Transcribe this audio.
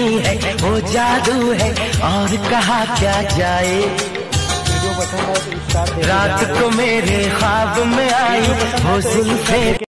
जादू है, वो जादू है और कहा क्या जाए। रात को मेरे ख्वाब में आई वो जुल्फे।